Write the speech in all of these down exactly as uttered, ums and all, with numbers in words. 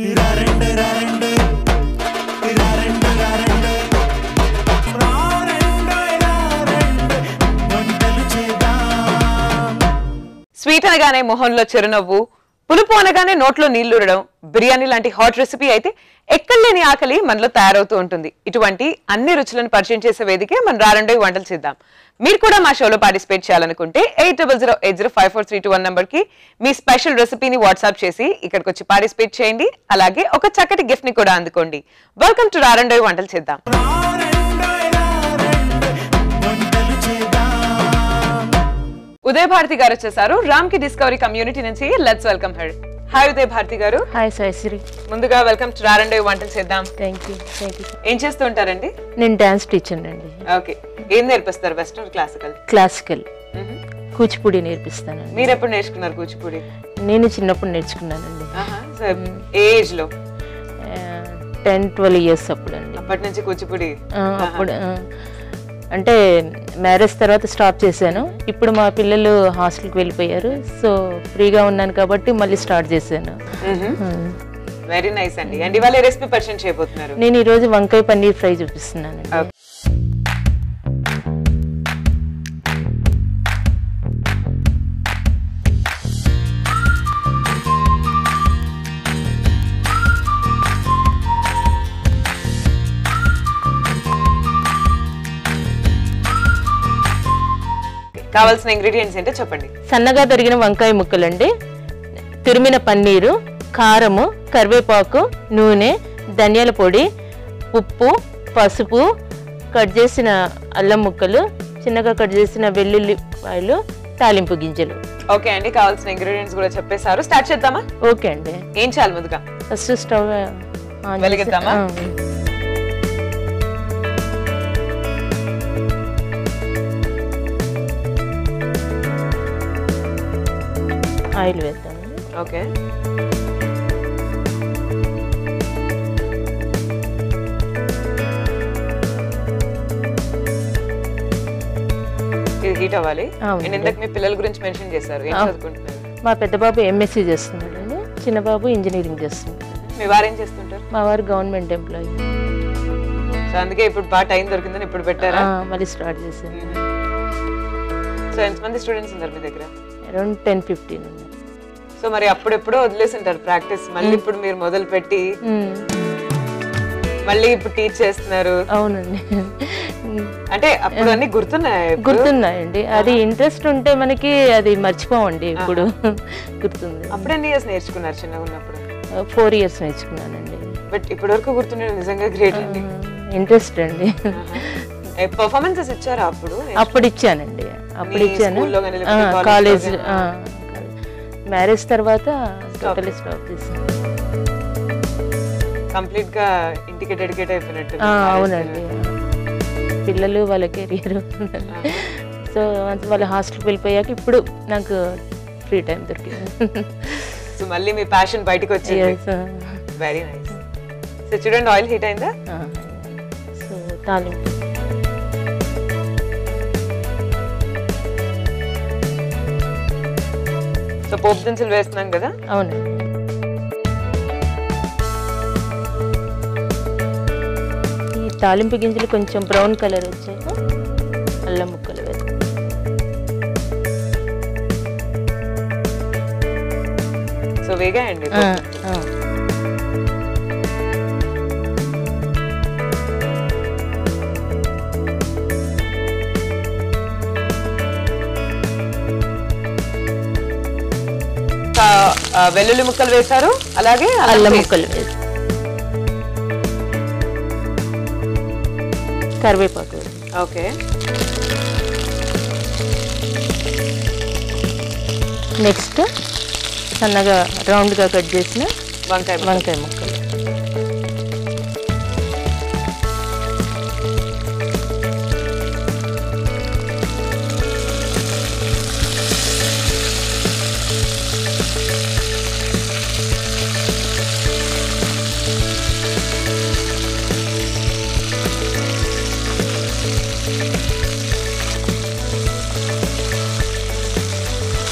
Sweet anagane mohanlo chirunavu, pulupu anagane notlo neellu uradam, biryani lanti hot recipe aithe ekkalleni aakali manalo tayaravuthu untundi. Ituvanti anni ruchulanu parichem chese vedike man rarandoy vantalu cheddam. Meer kuda maa show lo participate cheyalanukunte eight zero zero eight zero five four three two one number ki mee special recipe ni WhatsApp chesi ikkadiki vachi participate cheyandi, alage oka chakkati gift ni kuda andukondi. Welcome to rarandoy vantalu cheddam. Uday Bharti garu chesaru Ram ki Discovery community nunchi. Let's welcome her. Hi Uday Bharti garu. Hi Saisri. Munduga welcome to Rarandoy Vantalu Cheddam. Thank you. Thank you. Em chestu untarandi? Nen dance teacher andi. Okay. Em nerpistaru western classical? Classical. Mhm. Kuchipudi nerpistanu. Meer eppudu nerchukunnaru kuchipudi? Nenu chinnappudu nerchukunnanandi. Aha. So age lo ten twelve years appudu andi. Appudu nunchi kuchipudi. Appudu అంటే marriage తర్వాత stop చేశాను. ఇప్పుడు మా పిల్లలు హాస్టల్కి వెళ్ళిపోయారు. So ఫ్రీగా ఉన్నాను కాబట్టి మళ్ళీ స్టార్ట్ చేశాను. వెరీ నైస్ అండి. అండ్ ఇవాళ రెసిపీ పరిచయం చేయబోతున్నారు. నేను ఈ రోజు వంకాయ పన్నీర్ ఫ్రై చూపిస్తున్నాను. కావాల్సిన ఇంగ్రీడియెంట్స్ ఏంటో చెప్పండి. సన్నగా తరిగిన వంకాయ ముక్కలండి, తిరిమిన పన్నీరు, కారము, కరివేపాకు, నూనె, ధనియాల పొడి, ఉప్పు, పసుపు, కట్ చేసిన అల్లం ముక్కలు, చిన్నగా కట్ చేసిన వెల్లుల్లిపాయలు, తాలింపు గింజలు. ఓకే అండి, కావాల్సిన ఇంగ్రీడియెంట్స్ కూడా చెప్పేశారు. స్టార్ట్ చేద్దామా? ఓకే అండి. ఏం చేయాలి ముందుగా? ఫస్ట్ స్టవ్ ఆన్ వెలిగిద్దామా? ఆయిల్ వేద్దాము. ఓకే. ఇది హీట్ అవ్వాలి. నేను ఇందాక మీ పిల్లల గురించి మెన్షన్ చేశారు. ఏం చదువుకుంటున్నారు? మా పెద్ద బాబు ఎంఎస్సీ చేస్తున్నాడండి, చిన్న బాబు ఇంజనీరింగ్ చేస్తున్నాడు. మీ వారు ఏం చేస్తుంటారు? మా వారు గవర్నమెంట్ ఎంప్లాయీ. సో అందుకే ఇప్పుడు బాగా టైం దొరికిందని ఇప్పుడు పెట్టారా? మళ్ళీ స్టార్ట్ చేశాను. సో ఎంతమంది స్టూడెంట్స్ ఉన్నారు మీ దగ్గర? అరౌండ్ ten fifteen ఉంది. సో మరి అప్పుడెప్పుడో వదిలేసింటారు ప్రాక్టీస్, మళ్ళీ ఇప్పుడు మీరు మొదలు పెట్టి మళ్ళీ ఇప్పుడు టీచ్ చేస్తున్నారు. అవునండి. అంటే అప్పుడు అన్ని గుర్తున్నాయి? గుర్తున్నాయండి. అది ఇంట్రెస్ట్ ఉంటే మనకి అది మర్చిపోవండి. ఇప్పుడు గుర్తుంది. అప్పుడు ఎన్ని ఇయర్స్ నేర్చుకున్నారు? చిన్నగా ఉన్నప్పుడు ఫోర్ ఇయర్స్ నేర్చుకున్నానండి. బట్ ఇప్పటి వరకు గుర్తుండే నిజంగా గ్రేట్ అండి. ఇంట్రెస్ట్ అండి. పర్ఫార్మెన్సెస్ ఇచ్చారా అప్పుడు? అప్పుడు ఇచ్చానండి. అప్పుడు ఇచ్చాను కాలేజ్. మ్యారేజ్ తర్వాత టోటల్ స్టాప్ చేశాను. కంప్లీట్ గా ఇంటికి డెడికేట్ అయిపోయినట్టు. అవునండి, పిల్లలు వాళ్ళ కెరీర్. సో వాళ్ళ హాస్టల్కి వెళ్ళిపోయాక ఇప్పుడు నాకు ఫ్రీ టైం దొరికింది. సో మళ్ళీ మీ ప్యాషన్ బయటకు వచ్చింది. Very nice. సో చూడండి ఆయిల్ హీట్ అయిందా? సో తాలింపు సో పోపు దినుసులు వేస్తున్నాం కదా? అవును. ఈ తాలింపు గింజలు కొంచెం బ్రౌన్ కలర్ వచ్చాక అల్లం ముక్కలు వేస్తాం. సో వేగాయండి. వెల్లుల్లి ముక్కలు వేశారు, అలాగే అల్లం ముక్కలు వేశారు, కరివేపాకు. ఓకే. నెక్స్ట్ సన్నగా రౌండ్గా కట్ చేసిన వంకాయ వంకాయ ముక్కలు.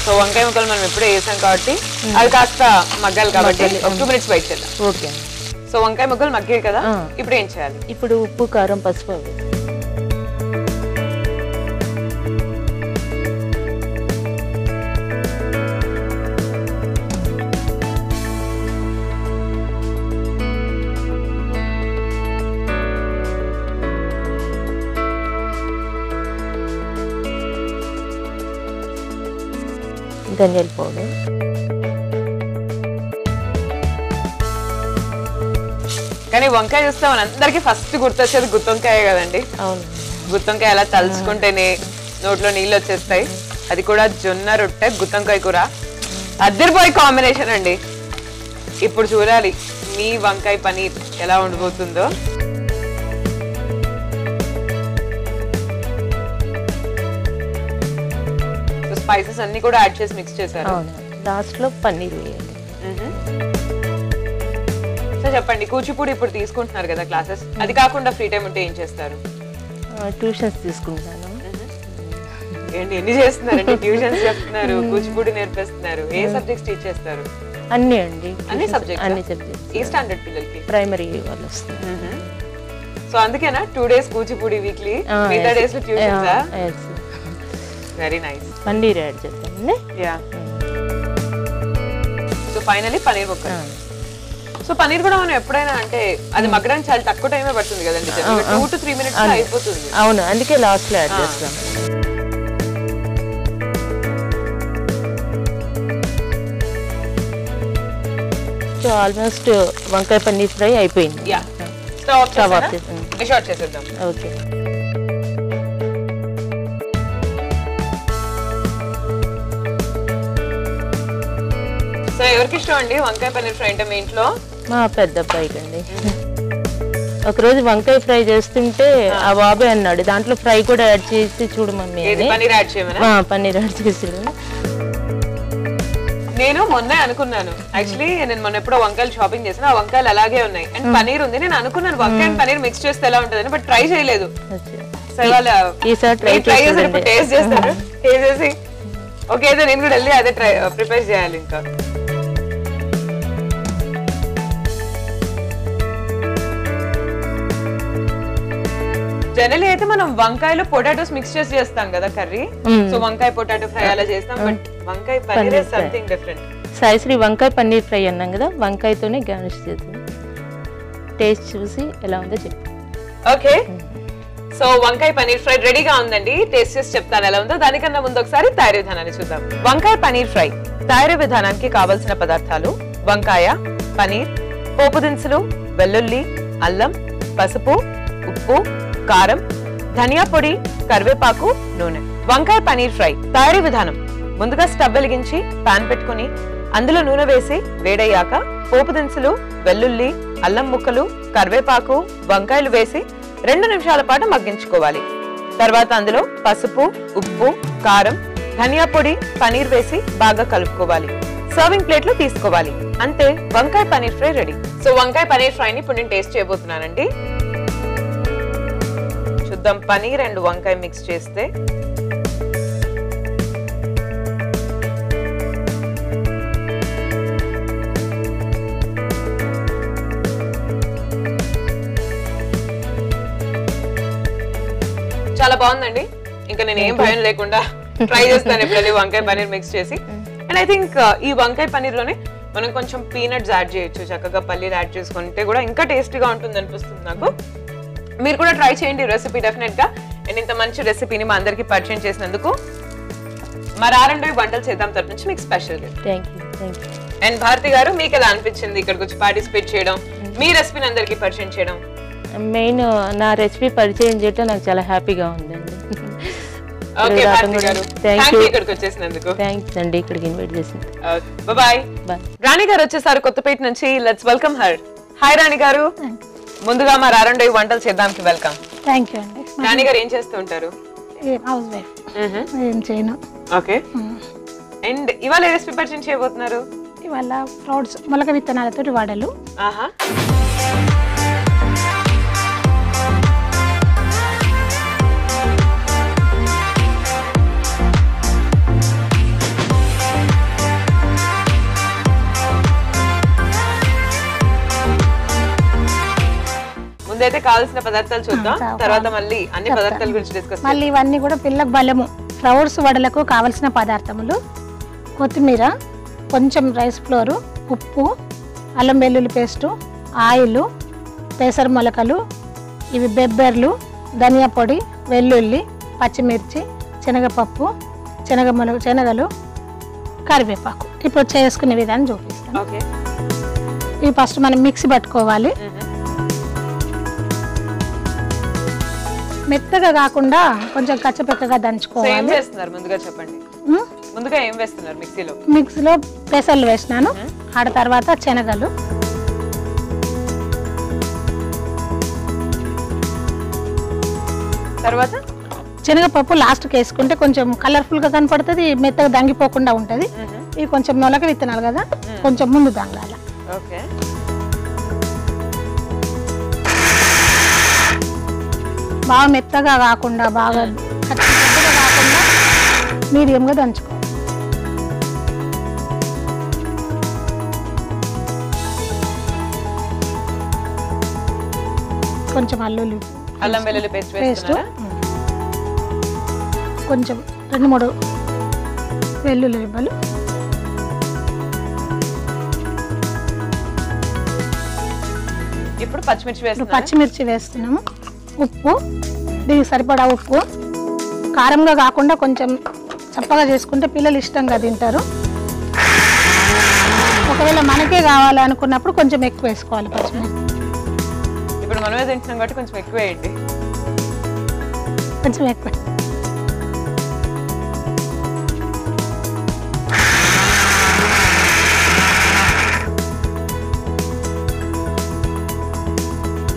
So, vankai mukkal manam ippude chesam kabatti adu kaasta maggali kabatti two minutes wait cheyali. Okay. So, vankai mukkal maggey kada ippude em cheyali? Ippudu uppu karam pasupu. Daniel powder, kani vankai chestam andariki first gurtachedi guttonkaya kadandi. Avunu guttonkaya ala talchukuntene notlo neellu vachestayi. Adi kuda jonna rotte guttonkaya kura addirboy combination andi. Ippudu chudali mee vankai paneer ela undabotundo. Spices अन्नी कोड़ा add चेस mix चेस करो। Last लो पनीर हुई है। Sir जब पन्नी कोचीपुरी पर तीस कुंठ नर गया था classes अधिकार कुंडा free time उन्हें इंचेस करो। Tuitions तीस कुंठ ना। एंड एंड इंचेस ना रहने tuitions जब ना रो कोचीपुरी नेर पेस ना रो ये subjects teachers करो। अन्य अंडी। अन्य subjects। अन्य subjects। ये standard पिलर की। Primary वालों से। So आंधे क्या ना two days कोचीपुरी weekly, three days लो tuitions है। Very nice. Paneer add chestam, ne? Yeah. So finally paneer mukkal. So paneer kuda manu eppudaina ante adi maggadaniki chaala takku time e pattundi kadandi. two to three minutes lo ayipotundi. Avunu, andike last lo add chestam. So almost vankai paneer fry ayipoyindi. Yeah. Stop chesam. Ish short chestam. Okay. So, who is your favorite Vankaya Paneer Fry? My favorite fry. One day Vankaya Fry is doing it, and I am not doing it. I am add cheese to it. Paneer add cheese? Yes, paneer add cheese. I am thinking. Actually, I am doing shopping for Vankaya. I am doing it. And paneer is doing it. I am thinking Vankaya and paneer mixture is doing it. But try it. So, I try it. Taste it. Taste it. Okay, then I am going to prepare it. Generally, we mix vankai and potatoes mixtures in the curry. So, vankai potato fry, but vankai paneer is something different. Sai Sri vankai paneer fry, vankai to garnish. Taste choosy, allow the chip. Okay. So, vankai paneer fry ready. Taste is chip. Danikana mundoksari, thyre vidhanani chudam. Vankai paneer fry. Thyre vidhananiki kavalsina padarthalu. Vankaya, paneer, popu dinsulu, vellulli, allam, pasupu, uppu, కారం, ధనియా పొడి, కరివేపాకు, నూనె. వంకాయ paneer fry తయారీ విధానం. ముందుగా stove వెలిగించి pan పెట్టుకొని అందులో నూనె వేసి వేడయ్యాక పోపు దినుసులు, వెల్లుల్లి, అల్లం ముక్కలు, కరివేపాకు, వంకాయలు వేసి రెండు నిమిషాల పాటు మగ్గించుకోవాలి. తర్వాత అందులో పసుపు, ఉప్పు, కారం, ధనియా పొడి, పనీర్ వేసి బాగా కలుపుకోవాలి. సర్వింగ్ ప్లేట్ లో తీసుకోవాలి. అంతే వంకాయ పనీర్ ఫ్రై రెడీ. సో వంకాయ పనీర్ ఫ్రై ని ఇప్పుడు నేను టేస్ట్ చేయబోతున్నానండి. Chuddam paneer and vankai mix cheste. Chala baagundi. Inka nenu em bhayam lekunda try chestanu eppudu vankai paneer mix chesi. And I think ee vankai paneer lone మనం కొంచెం peanuts add చేయొచ్చు. చక్కగా పల్లీలు add చేసుకుంటే కూడా ఇంకా టేస్టీగా ఉంటుంది అనిపిస్తుంది నాకు. మీరు కూడా ట్రై చేయండి రెసిపీ డెఫినెట్గా. అండ్ ఇంత మంచి రెసిపీని మా అందరికీ పరిచయం చేసినందుకు మరి ఆరండి వంటలు చేద్దాం తరపు నుంచి మీకు special thank you thank you. And Bharati గారు మీకు ఎలా అనిపించింది ఇక్కడికి వచ్చి పార్టిసిపేట్ చేయడం, మీ రెసిపీని అందరికీ పరిచయం చేయడం? మెయిన్ నా రెసిపీ పరిచయం చేయడం నాకు చాలా హ్యాపీగా ఉందండి. ఓకే భారతి గారు థ్యాంక్ యూ ఇక్కడికి వచ్చేసినందుకు. థ్యాంక్స్ అండి ఇక్కడికి ఇన్వైట్ చేసినందుకు. Okay by by. రాణి గారు వచ్చేసారు కొత్తపేట నుంచి. Let's welcome her. Hi Rani గారు. ముందుగా మా రారండోయి వంటలు చేద్దాంకి వెల్కమ్. థ్యాంక్ యూ అండి. నాని గారు ఏం చేస్తూ ఉంటారు? Housewife. ఏం చేయను. ఓకే. అండ్ ఇవాళ ఏ రెసిపీ పరిచయం చేయబోతున్నారు? ఇవాళ స్ప్రౌట్స్ మొలక విత్తనాలతో వడలు. ఆహా. ఇప్పుడైతే కావాల్సిన పదార్థాలు చూద్దాం, తర్వాత మళ్ళీ అన్ని పదార్థాల గురించి డిస్కస్ చేద్దాం. మళ్ళీ ఇవన్నీ కూడా పిల్లల బలము, స్ప్రౌట్స్ వడలకు కావాల్సిన పదార్థములు కొత్తిమీర, కొంచెం రైస్ ఫ్లోరు, ఉప్పు, అల్లం వెల్లుల్లి పేస్టు, ఆయిల్, పెసర మొలకలు, ఇవి బెబ్బెర్లు, ధనియా పొడి, వెల్లుల్లి, పచ్చిమిర్చి, శనగపప్పు, శనగ మొలక, శనగలు, కరివేపాకు. ఇప్పుడు చేసుకునే విధానం చూపిస్తాను. ఓకే, ఇవి ఫస్ట్ మనం మిక్సీ పట్టుకోవాలి. మెత్తగా కాకుండా కొంచెం కచ్చపెక్కగా దంచుకోవాలి. ముందుగా చెప్పండి, ముందుగా ఏం వేస్తున్నారు మిక్సీలో? మిక్సీలో పెసర్లు వేసినాను, ఆడ తర్వాత శనగలు, తర్వాత శనగపప్పు లాస్ట్కి వేసుకుంటే కొంచెం కలర్ఫుల్గా కనపడుతుంది, మెత్తగా దంగిపోకుండా ఉంటుంది. ఇవి కొంచెం నొలక విత్తనాలు కదా, కొంచెం ముందు దంగాల. ఓకే, బాగా మెత్తగా కాకుండా, బాగా కచ్చితంగా కాకుండా మీడియంగా దంచుకోవాలి. కొంచెం అల్లుల్లి, అల్లం వెల్లుల్లి పేస్ట్ పేస్ట్ కొంచెం రెండు మూడు వెల్లుల్లి రిబ్బలు, ఇప్పుడు పచ్చిమిర్చి వేస్తున్నాము పచ్చిమిర్చి వేస్తున్నాము ఉప్పు, దీనికి సరిపడా ఉప్పు. కారంగా కాకుండా కొంచెం చప్పగా చేసుకుంటే పిల్లలు ఇష్టంగా తింటారు. ఒకవేళ మనకే కావాలనుకున్నప్పుడు కొంచెం ఎక్కువ వేసుకోవాలి పచ్చిమిర్చి. ఇప్పుడు మనమే తింటున్నాం కాబట్టి కొంచెం ఎక్కువ వేయండి, కొంచెం ఎక్కువ.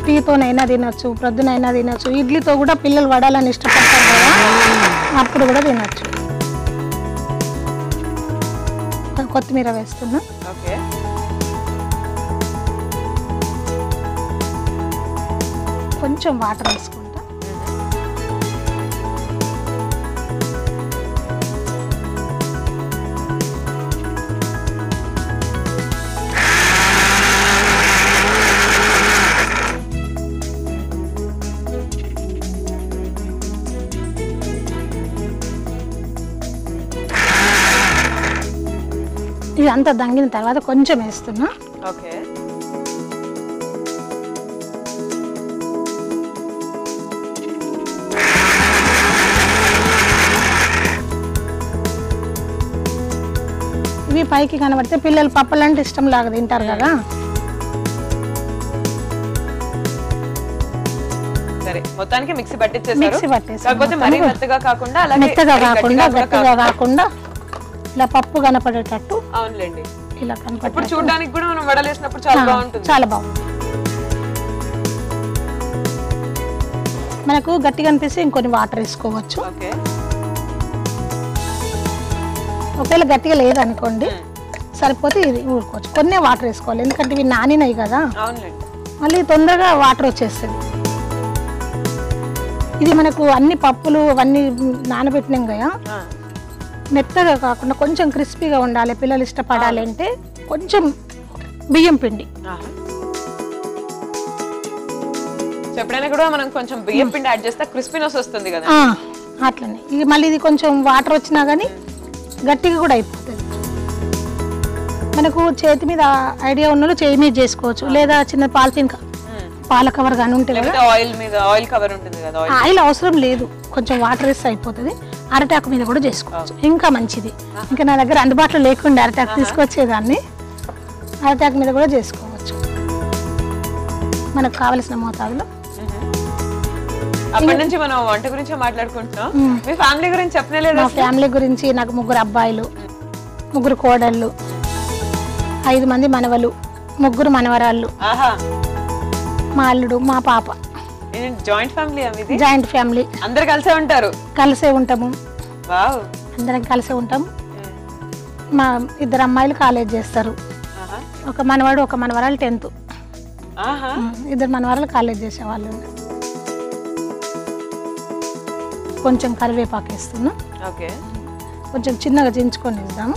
టీతోనైనా తినచ్చు, ప్రొద్దునైనా తినచ్చు, ఇడ్లీతో కూడా పిల్లలు వడాలని ఇష్టపడతారు కదా, అప్పుడు కూడా తినచ్చు. కొత్తిమీర వేస్తున్నా. ఓకే, కొంచెం వాటర్ వేసుకుంటా. ఇది అంతా దంగిన తర్వాత కొంచెం వేస్తున్నా. ఓకే, ఇవి పైకి కనబడితే పిల్లలు పప్పలంటే ఇష్టం లాగా తింటారు కదా. సరే, మొత్తానికి మిక్సీ పట్టించేసారు. మిక్సీ పట్టేసారు, మరీ మెత్తగా కాకుండా, అలా మెత్తగా కాకుండా గట్టిగా కాకుండా ఇలా పప్పు కనపడేటట్టు. అవునులేండి, ఇలా కనపడేటట్టు చూడడానికి కూడా మనం వడలేసినప్పుడు చాలా బాగుంటుంది, చాలా బాగుంటుంది. మనకు గట్టిగా అనిపిస్తే ఇంకొన్ని వాటర్ వేసుకోవచ్చు. ఓకే, ఒకవేళ గట్టిగా లేదనుకోండి సరిపోతే ఇది ఊరుకోవచ్చు. కొన్ని వాటర్ వేసుకోవాలి, ఎందుకంటే ఇవి నానినాయి కదా, మళ్ళీ తొందరగా వాటర్ వచ్చేస్తుంది. ఇది మనకు అన్ని పప్పులు అవన్నీ నానబెట్టినాం కదా, మెత్తగా కాకుండా కొంచెం క్రిస్పీగా ఉండాలి, పిల్లలు ఇష్టపడాలి అంటే కొంచెం బియ్యం పిండి. ఎప్పుడైనా కూడా మనం కొంచెం బియ్యం పిండి యాడ్ చేస్తే క్రిస్పీనెస్ వస్తుంది కదా, అట్లనే. ఇది మళ్ళీ ఇది కొంచెం వాటర్ వచ్చినా కానీ గట్టిగా కూడా అయిపోతుంది. మనకు చేతి మీద ఐడియా ఉన్న చేయి మీద చేసుకోవచ్చు, లేదా చిన్న పాలిథిన్ పాల కవర్ కానీ ఉంటుంది కదా, ఆయిల్ మీద ఆయిల్ కవర్ ఉంటుంది కదా, ఆయిల్ అవసరం లేదు, కొంచెం వాటర్ వేస్తే అయిపోతుంది. అరటాకు మీద కూడా చేసుకోవచ్చు, ఇంకా మంచిది. ఇంకా నా దగ్గర అందుబాటులో లేకుండా అరటాకు తీసుకొచ్చేదాన్ని, అరటాకు మీద కూడా చేసుకోవచ్చు మనకు కావలసిన మోతాదులో. అప్పటి నుంచి మనం వంట గురించి మాట్లాడుకుంటున్నాం. మీ ఫ్యామిలీ గురించి చెప్పలేదు? మా ఫ్యామిలీ గురించి, నాకు ముగ్గురు అబ్బాయిలు, ముగ్గురు కోడళ్ళు, ఐదు మంది మనవలు, ముగ్గురు మనవరాళ్ళు, మా అల్లుడు, మా పాప. Joint family? జాయింట్ ఫ్యామిలీ, అందరు కలిసే ఉంటారు. కలిసే ఉంటాము, అందరం కలిసే ఉంటాము. మా ఇద్దరు అమ్మాయిలు కాలేజ్ చేస్తారు, ఒక మనవాడు ఒక మనవరాలు టెన్త్, ఇద్దరు మనవరాలు కాలేజ్ చేసేవాళ్ళు. కొంచెం కరివేపాకు వేస్తున్నాం, కొంచెం చిన్నగా చించుకొని వేద్దాము.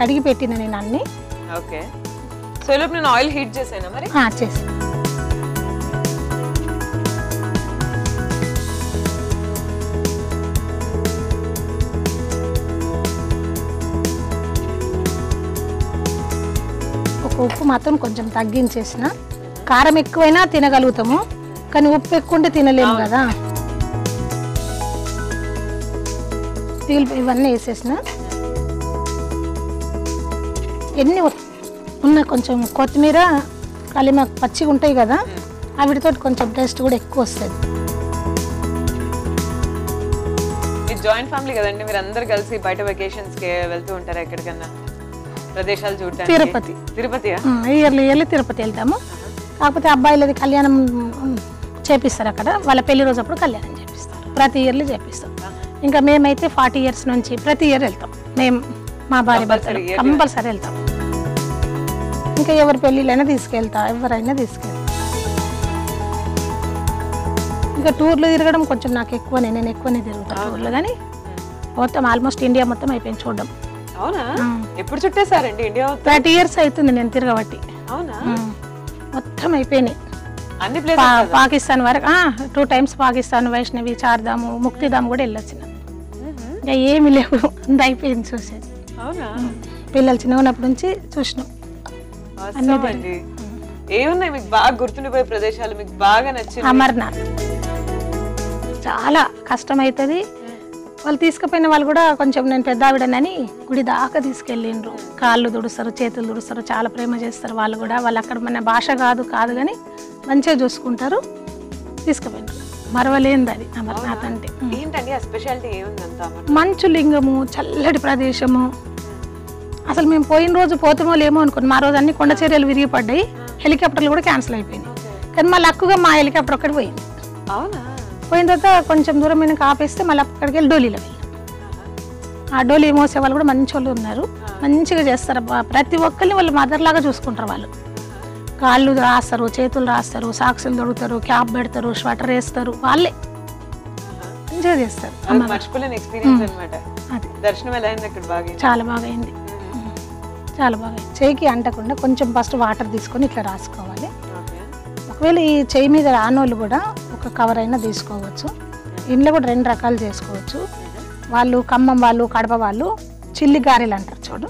కడిగి పెట్టిన నేను అన్ని చేసాను. ఉప్పు మాత్రం కొంచెం తగ్గించేసినా కారం ఎక్కువైనా తినగలుగుతాము కానీ ఉప్పు ఎక్కువంటే తినలేము కదా. తీల్ ఇవన్నీ వేసేసినా ఎన్ని ఉన్న కొంచెం కొత్తిమీర కలిమ పచ్చిగా ఉంటాయి కదా అవిటితో కొంచెం టేస్ట్ కూడా ఎక్కువ వస్తుంది. మీరు జాయింట్ ఫ్యామిలీ కదండి, మీరు అందరు కలిసి బయట వెకేషన్స్కి వెళ్తూ ఉంటారా ఎక్కడికన్నా ప్రదేశాలు చూడటానికి? తిరుపతి. తిరుపతియా? ఇయర్లీ ఇయర్లీ తిరుపతి వెళ్తాము. కాకపోతే అబ్బాయిలది కళ్యాణం చేపిస్తారు అక్కడ, వాళ్ళ పెళ్లి రోజు అప్పుడు కళ్యాణం చేపిస్తారు, ప్రతి ఇయర్లీ చేపిస్తాం. ఇంకా మేమైతే ఫార్టీ ఇయర్స్ నుంచి ప్రతి ఇయర్ వెళ్తాం మేము, మా భార్య భర్తలు కంపల్సరీ వెళ్తాం. ఇంకా ఎవరి పెళ్ళిళ్ళైనా తీసుకెళ్తా, ఎవరైనా తీసుకెళ్తా. ఇంకా టూర్లు తిరగడం కొంచెం నాకు ఎక్కువనే, నేను ఎక్కువనే తిరుగుతాను టూర్లు, కానీ మొత్తం ఆల్మోస్ట్ ఇండియా మొత్తం అయిపోయింది చూడడం. ఎప్పుడు చుట్టేసారండి ఇండియా? థర్టీ ఇయర్స్ అవుతుంది నేను తిరగబట్టి. అవునా? మొత్తం అయిపోయినాయి పాకిస్తాన్ వరకు. టూ టైమ్స్ పాకిస్తాన్, వైష్ణవి, చార్ధాము, ముక్తిధాము కూడా వెళ్ళొచ్చిన. ఇంకా ఏమి లేవు, అంత అయిపోయింది చూసేది. పిల్లలు చిన్న ఉన్నప్పటి నుంచి చూసినాం. ఏమున్నాయి మీకు బాగా గుర్తుండిపోయే ప్రదేశాలు, మీకు బాగా నచ్చింది? అమర్నాథ్. చాలా కష్టం అవుతుంది, వాళ్ళు తీసుకుపోయిన వాళ్ళు కూడా కొంచెం నేను పెద్ద ఆవిడనని గుడి దాకా తీసుకెళ్ళిండ్రు. కాళ్ళు దుడుస్తారు, చేతులు దుడుస్తారు, చాలా ప్రేమ చేస్తారు వాళ్ళు కూడా. వాళ్ళు అక్కడ మన భాష కాదు కాదు కానీ మంచిగా చూసుకుంటారు, తీసుకుపోయినారు. మరవలేంది అది అమర్నాథ్ అంటే. ఏంటండి ఆ స్పెషాలిటీ? ఏముందంత మంచు లింగము, చల్లటి ప్రదేశము. అసలు మేము పోయిన రోజు పోతామో లేమో అనుకున్నాం, మా రోజు అన్ని కొండ చర్యలు విరిగిపడ్డాయి, హెలికాప్టర్లు కూడా క్యాన్సిల్ అయిపోయింది. కానీ మా లక్కుగా మా హెలికాప్టర్ ఒక్కటి పోయింది. అవునా? పోయిన తర్వాత కొంచెం దూరం మీద ఆపేస్తే మళ్ళీ అక్కడికి వెళ్ళి డోలీలో వెళ్ళాం. ఆ డోలీ మోసే వాళ్ళు కూడా మంచి వాళ్ళు ఉన్నారు, మంచిగా చేస్తారు. ప్రతి ఒక్కరిని వాళ్ళు మదర్లాగా చూసుకుంటారు. వాళ్ళు కాళ్ళు రాస్తారు, చేతులు రాస్తారు, సాక్షులు దొరుకుతారు, క్యాప్ పెడతారు, స్వెటర్ వేస్తారు, వాళ్ళే మంచిగా చేస్తారు. చాలా బాగా అయింది, చాలా బాగా అయింది. చేయికి అంటకుండా కొంచెం ఫస్ట్ వాటర్ తీసుకొని ఇట్లా రాసుకోవాలి. ఒకవేళ ఈ చేయి మీద రానోళ్ళు కూడా ఒక కవర్ అయినా తీసుకోవచ్చు. ఇంట్లో కూడా రెండు రకాలు చేసుకోవచ్చు. వాళ్ళు ఖమ్మం వాళ్ళు, కడప వాళ్ళు చిల్లి గారెలు అంటారు చూడు,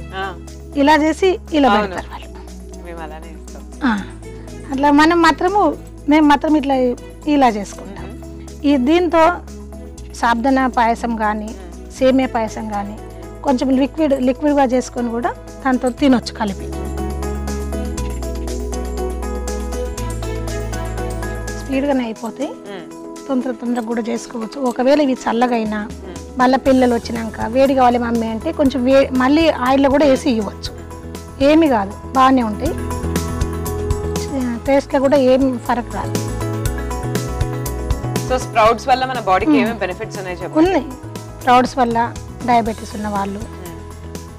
ఇలా చేసి ఇలా పెడతారు వాళ్ళు. అట్లా మనం మాత్రము మేము మాత్రం ఇట్లా ఇలా చేసుకుంటాం. ఈ దీంతో సాబుదానా పాయసం కానీ, సేమియా పాయసం కానీ కొంచెం లిక్విడ్ లిక్విడ్గా చేసుకొని కూడా దాంతో తినొచ్చు కలిపి. స్పీడ్గానే అయిపోతాయి, తొందర తొందరగా కూడా చేసుకోవచ్చు. ఒకవేళ ఇవి చల్లగైనా మళ్ళీ పిల్లలు వచ్చినాక వేడి కావాలి మమ్మీ అంటే కొంచెం వే మళ్ళీ ఆయిల్లో కూడా వేసి ఇవ్వచ్చు, ఏమి కాదు, బాగానే ఉంటాయి. టేస్ట్లో కూడా ఏమి ఫరక్ రాదు. సో స్ప్రౌట్స్ వల్ల మన బాడీకి ఏమేమి బెనిఫిట్స్ ఉన్నాయి? ఉన్నాయి. స్ప్రౌట్స్ వల్ల డయాబెటీస్ ఉన్న వాళ్ళు,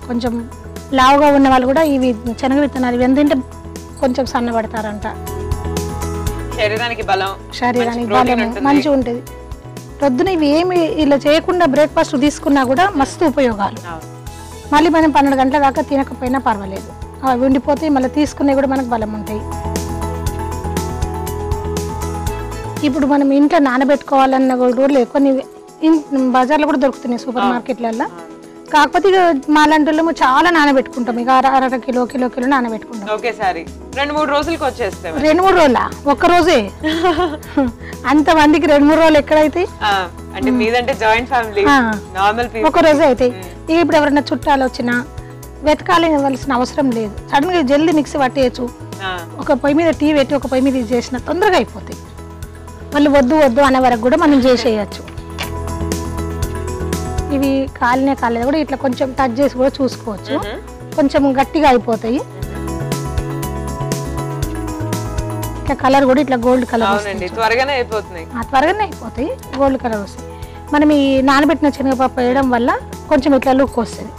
కొంచెం లావుగా ఉన్న వాళ్ళు కూడా ఇవి శనగ విత్తనాలు ఇవి ఎందుకంటే కొంచెం సన్నబడతారంట. శరీరానికి బలం, శరీరానికి బలం మంచిగా ఉంటుంది. రొద్దున ఇవి ఏమి ఇలా చేయకుండా బ్రేక్ఫాస్ట్ తీసుకున్నా కూడా మస్తు ఉపయోగాలు. మళ్ళీ మనం పన్నెండు గంటల దాకా తినకపోయినా పర్వాలేదు, అవి ఉండిపోతే మళ్ళీ తీసుకున్నవి కూడా మనకు బలం ఉంటాయి. ఇప్పుడు మనం ఇంట్లో నానబెట్టుకోవాలన్న కూడా కొన్ని బజార్లో కూడా దొరుకుతున్నాయి సూపర్ మార్కెట్లలో. కాకపోతే ఇక మా లాంటి వాళ్ళము చాలా నానబెట్టుకుంటాం, ఇక అర అర కిలో కిలో కిలో నానబెట్టుకుంటాం. ఒకేసారి రెండు మూడు రోజులకి వచ్చేస్తాయి. రెండు మూడు రోజులా? ఒక్క రోజే అంతమందికి రెండు మూడు రోజులు ఎక్కడైతే ఒక రోజే అయితే. ఇప్పుడు ఎవరైనా చుట్టాలు వచ్చినా వెతకాలవలసిన అవసరం లేదు, సడన్ గా జల్దీ మిక్సీ పట్టేయచ్చు. ఒక పొయ్యి మీద టీ పెట్టి ఒక పొయ్యి మీద ఇది చేసిన తొందరగా అయిపోతాయి. మళ్ళీ వద్దు వద్దు అనే వరకు కూడా మనం చేసేయచ్చు. ఇవి కాలినే కాలేదు కూడా ఇట్లా కొంచెం టచ్ చేసి కూడా చూసుకోవచ్చు, కొంచెం గట్టిగా అయిపోతాయి. ఇట్లా కలర్ కూడా ఇట్లా గోల్డ్ కలర్ వస్తుంది, త్వరగానే అయిపోతాయి, గోల్డ్ కలర్ వస్తుంది. మనం ఈ నానబెట్టిన శనగపప్పు వేయడం వల్ల కొంచెం ఇట్లా లుక్ వస్తుంది.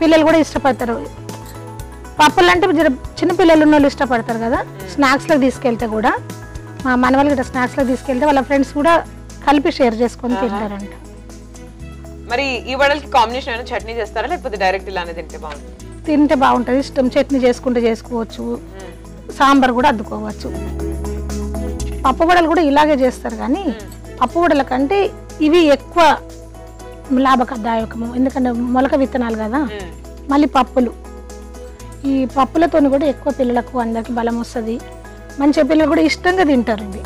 పిల్లలు కూడా ఇష్టపడతారు పప్పులు అంటే, చిన్నపిల్లలు ఉన్న వాళ్ళు ఇష్టపడతారు కదా. స్నాక్స్లోకి తీసుకెళ్తే కూడా మా మనవాళ్ళు ఇట్లా స్నాక్స్లోకి తీసుకెళ్తే వాళ్ళ ఫ్రెండ్స్ కూడా కలిపి షేర్ చేసుకొని తింటారంట. మరి ఈ వడలకి కాంబినేషన్ చట్నీ చేస్తారా లేకపోతే డైరెక్ట్ ఇలానే తింటే బాగుంటుంది? తింటే బాగుంటుంది, ఇష్టం. చట్నీ చేసుకుంటే చేసుకోవచ్చు, సాంబార్ కూడా అద్దుకోవచ్చు. పప్పు వడలు కూడా ఇలాగే చేస్తారు, కానీ పప్పు వడల కంటే ఇవి ఎక్కువ లాభదాయకము. ఎందుకంటే మొలక విత్తనాలు కదా, మళ్ళీ పప్పులు ఈ పప్పులతోని కూడా ఎక్కువ పిల్లలకు అందరికి బలం వస్తది. మంచి పిల్లలు కూడా ఇష్టంగా తింటారు ఇది.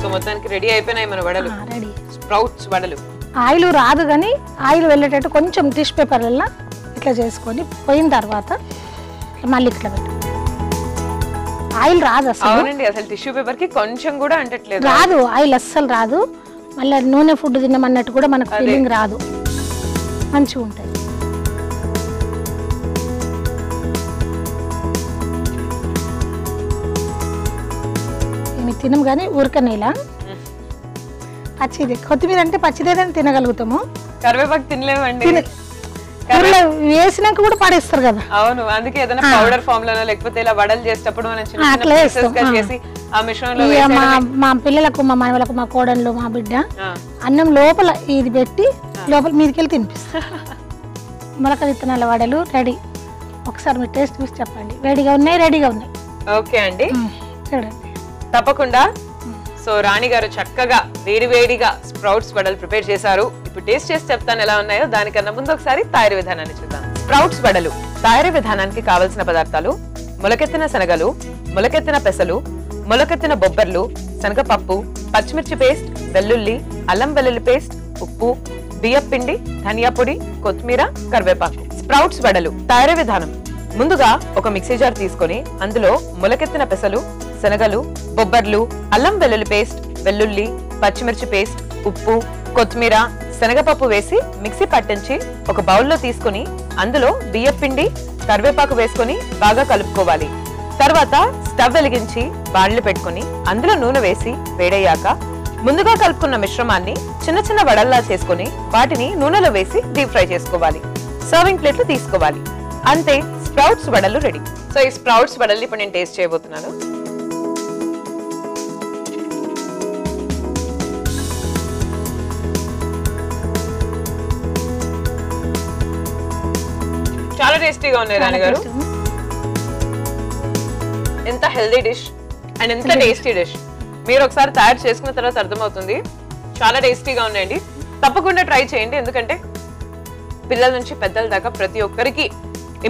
సో మొత్తానికి రెడీ అయిపోయినాయి మన వడలు. రెడీ స్ప్రౌట్స్ వడలు. ఆయిల్ రాదు కానీ ఆయిల్ వెళ్ళేటట్టు కొంచెం టిష్యూ పేపర్లలా ఇట్లా చేసుకొని పోయిన తర్వాత మళ్ళీ ఇట్లా పెట్టి ఆయిల్ రాదు అసలు అసలు టిష్యూ పేపర్ కి కొంచెం కూడా అంటట్లేదు రాదు ఆయిల్ అస్సలు రాదు మళ్ళీ నూనె ఫుడ్ తిన్నామన్నట్టు కూడా మనకు ఫీలింగ్ రాదు మంచిగా ఉంటుంది మేము తినం కానీ ఊరకనేలా పచ్చిది కొత్తిమీర అంటే పచ్చిదేదని తినగలుగుతాము కరివేపాకు తినలేమండి వేసినాక కూడా పడేస్తారు కదా అవును అందుకే ఏదైనా పౌడర్ ఫామ్ లో లేకపోతే ఇలా వడలు చేసేటప్పుడు మనం చిన్న చిన్న పీసెస్ కట్ చేసి ఆ మిశ్రమంలో వేసేయాలి మా మా పిల్లలకు మా మనవలకు మా కోడళ్ళు మా బిడ్డ అన్నం లోపల ఇది పెట్టి లోపల మీదకెళ్ళి తినిపిస్తారు మొలక విత్తనాల వడలు రెడీ ఒకసారి మీరు టేస్ట్ చూసి చెప్పండి రెడీగా ఉన్నాయి రెడీగా ఉన్నాయి ఓకే అండి చూడండి తప్పకుండా సో రాణి గారు చక్కగా వేడివేడిగా స్ప్రౌట్స్ వడలు ప్రిపేర్ చేశారు ఇప్పుడు టేస్ట్ చేసి చెప్తాను ఎలా ఉన్నాయో దానికన్నా ముందు ఒకసారి తయారీ విధానాన్ని చూద్దాం స్ప్రౌట్స్ వడలు తయారీ విధానానికి కావలసిన పదార్థాలు మొలకెత్తిన శనగలు మొలకెత్తిన పెసలు మొలకెత్తిన బొబ్బర్లు శనగపప్పు పచ్చిమిర్చి పేస్ట్ వెల్లుల్లి అల్లం వెల్లుల్లి పేస్ట్ ఉప్పు బియ్యం పిండి ధనియా పొడి కొత్తిమీర కరివేపాకు స్ప్రౌట్స్ వడలు తయారీ విధానం ముందుగా ఒక మిక్సీ జార్ తీసుకొని అందులో మొలకెత్తిన పెసలు శనగలు బొబ్బర్లు అల్లం వెల్లుల్లి పేస్ట్ వెల్లుల్లి పచ్చిమిర్చి పేస్ట్ ఉప్పు కొత్తిమీర శనగపప్పు వేసి మిక్సీ పట్టించి ఒక బౌల్లో తీసుకుని అందులో బియ్యం పిండి కరివేపాకు వేసుకుని బాగా కలుపుకోవాలి తర్వాత స్టవ్ వెలిగించి బాణలి పెట్టుకుని అందులో నూనె వేసి వేడయ్యాక ముందుగా కలుపుకున్న మిశ్రమాన్ని చిన్న చిన్న వడల్లా చేసుకుని వాటిని నూనెలో వేసి డీప్ ఫ్రై చేసుకోవాలి సర్వింగ్ ప్లేట్లు తీసుకోవాలి అంతే స్ప్రౌట్స్ వడలు రెడీ సో ఈ స్ప్రౌట్స్ వడలు ఇప్పుడు నేను టేస్ట్ చేయబోతున్నాను చాలా టేస్టీగా ఉన్నాయి రాణి గారు ఎంత హెల్దీ డిష్ అండ్ ఎంత టేస్టీ డిష్ మీరు ఒకసారి తయారు చేసుకున్న తర్వాత అర్థమవుతుంది చాలా టేస్టీగా ఉన్నాయండి తప్పకుండా ట్రై చేయండి ఎందుకంటే పిల్లల నుంచి పెద్దల దాకా ప్రతి ఒక్కరికి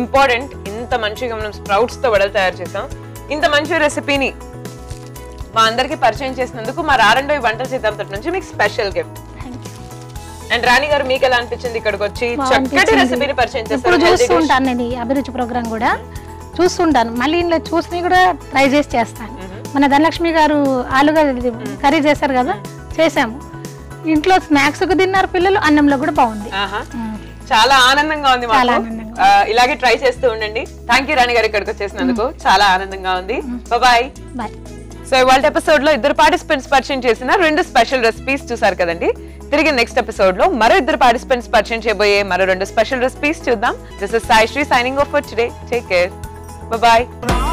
ఇంపార్టెంట్ ఇంత మంచిగా మనం స్ప్రౌట్స్ తో వడలు తయారు చేసాం ఇంత మంచి రెసిపీని మా అందరికి పరిచయం చేసినందుకు మా రారండోయి వంటల సీతం తరపు నుంచి మీకు స్పెషల్ గిఫ్ట్ అండ్ రాణి గారు మీకు ఎలా అనిపించింది ఇక్కడికి వచ్చి చక్కటి రెసిపీని పరిచయం చేస్తారు చూస్తుంటాను నేను అభిరుచి ప్రోగ్రామ్ కూడా చూస్తుంటాను మళ్ళీ ఇంట్లో చూసి కూడా ట్రై చేసి చేస్తాను మన ధనలక్ష్మి గారు ఆలుగా కర్రీ చేశారు కదా చేసాము ఇంట్లో స్నాక్స్ కు తిన్నారు పిల్లలు అన్నంలో కూడా బాగుంది చాలా ఆనందంగా ఉంది ఇలాగే ట్రై చేస్తూ ఉండండి థ్యాంక్ యూ రాణి గారు ఇక్కడికి వచ్చేసినందుకు చాలా ఆనందంగా ఉంది బాయ్ బాయ్ సో ఇవాళ ఎపిసోడ్ లో ఇద్దరు పార్టిసిపెంట్స్ పరిచయం చేసిన రెండు స్పెషల్ రెసిపీస్ చూసారు కదండి తిరిగి నెక్స్ట్ ఎపిసోడ్ లో మరో ఇద్దరు పార్టిసిపెంట్స్ పరిచయం చేయబోయే మరో రెండు స్పెషల్ రెసిపీస్ చూద్దాం this is Saisri signing off for today take care bye bye